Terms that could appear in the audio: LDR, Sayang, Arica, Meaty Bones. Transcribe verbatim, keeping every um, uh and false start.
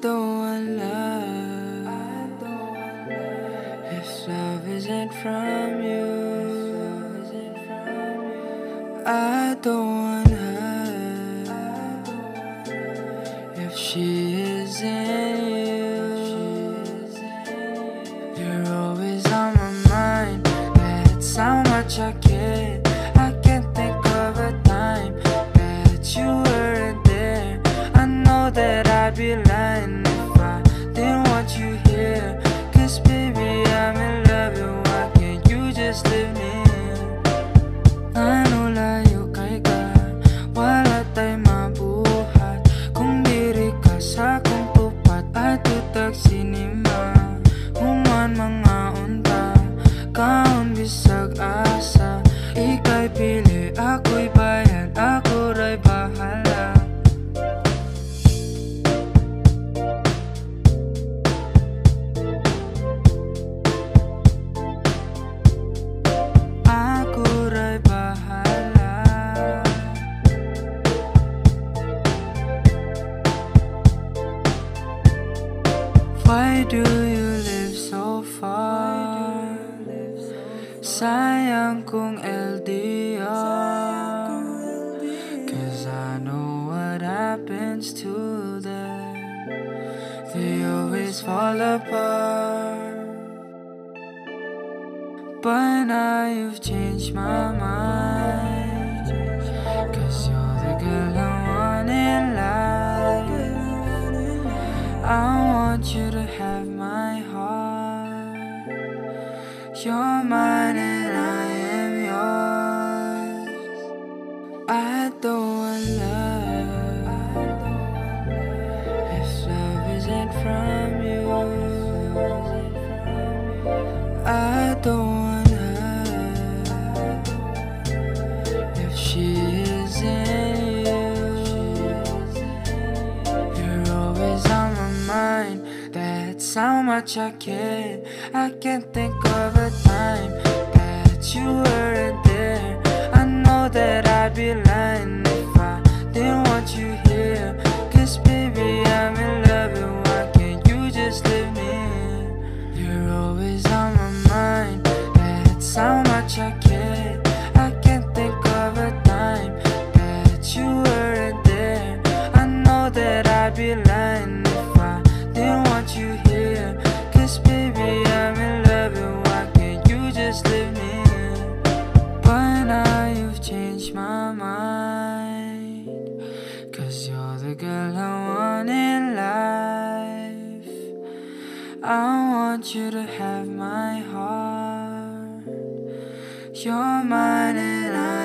don't want love. I don't want love. If love isn't from you, I don't want her. If she isn't you, you're always on my mind. That's how much I care. I can't think of a time that you weren't there. I know that I'd be lying if I didn't want you here. Cause baby, I'm in love, and why can't you just leave me? Why do you live so far? Sayang kung L D R. Cause I know what happens to them. They always fall apart. But now you've changed my mind. Cause you're the girl I want in life. I want you to have my heart. You're mine and I am yours. I don't want love. If love isn't from you, I don't want her. If she isn't you, you're always on my mind. That's how much I care. I can't think of a time that you weren't there. I know that I'd be lying if I didn't want you here. Cause baby, I'm in love, and why can't you just leave me? You're always on my mind. That's how much I care. I can't think of a time that you weren't there. I know that I'd be lying if I didn't want you here. Cause baby, I'm in love, and why can't you just leave me? But now you've changed my mind. Cause you're the girl I want in life. I want you to have my heart. You're mine and I